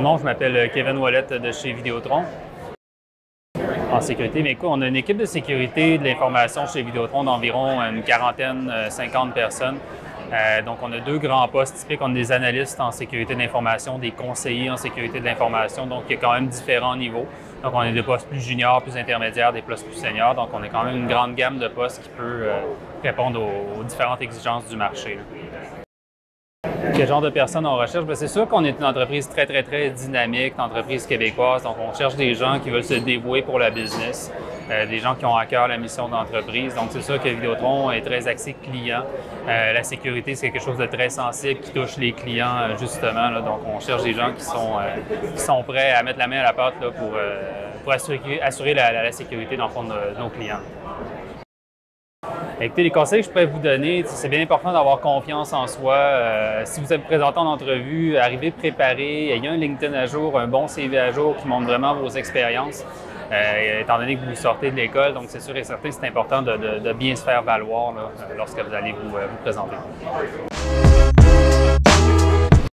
mon nom, je m'appelle Kevin Ouellet de chez Vidéotron. En sécurité, mais écoute, on a une équipe de sécurité de l'information chez Vidéotron d'environ une quarantaine, 50 personnes. Donc, on a deux grands postes typiques. On a des analystes en sécurité de l'information, des conseillers en sécurité de l'information. Donc, il y a quand même différents niveaux. Donc, on a des postes plus juniors, plus intermédiaires, des postes plus seniors. Donc, on a quand même une grande gamme de postes qui peut répondre aux différentes exigences du marché. Quel genre de personnes on recherche? C'est sûr qu'on est une entreprise très dynamique, une entreprise québécoise. Donc, on cherche des gens qui veulent se dévouer pour la business, des gens qui ont à cœur la mission de l'entreprise. Donc, c'est sûr que Vidéotron est très axé client. La sécurité, c'est quelque chose de très sensible qui touche les clients, justement. Là. Donc, on cherche des gens qui sont prêts à mettre la main à la pâte là, pour assurer la sécurité dans le fond de nos clients. Écoutez, les conseils que je pourrais vous donner, c'est bien important d'avoir confiance en soi. Si vous êtes présentant en entrevue, arrivez préparé, ayez un LinkedIn à jour, un bon CV à jour qui montre vraiment vos expériences, étant donné que vous sortez de l'école. Donc, c'est sûr et certain que c'est important de bien se faire valoir là, lorsque vous allez vous présenter.